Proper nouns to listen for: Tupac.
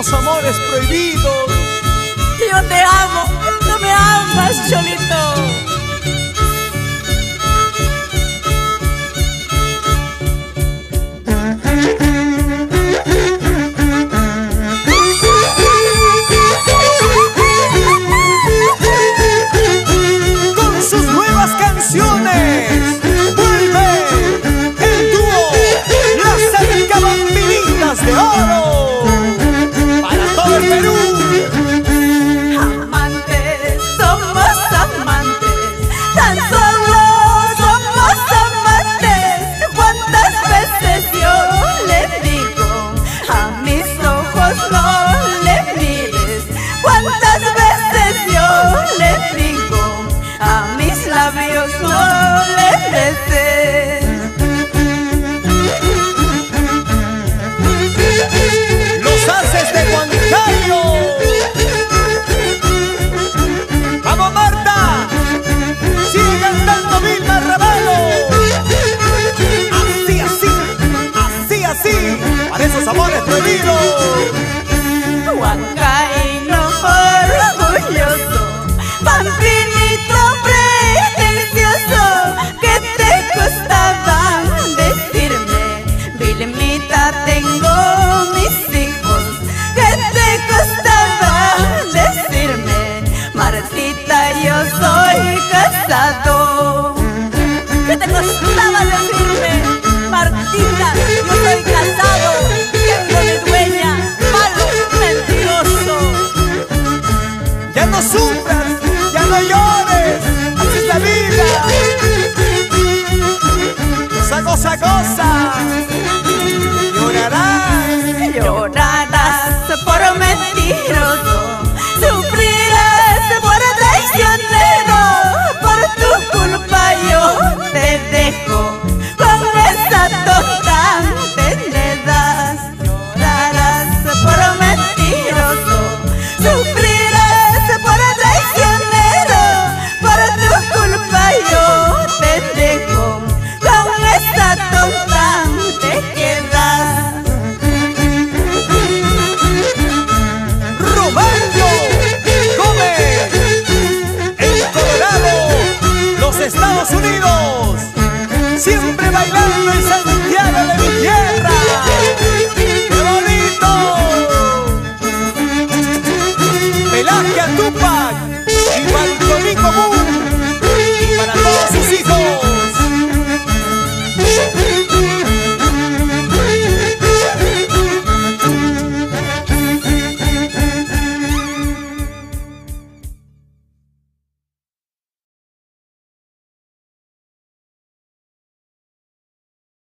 unos amores prohibidos. Yo te amo, no me amas, Cholito. Tupac y Balconico Bú.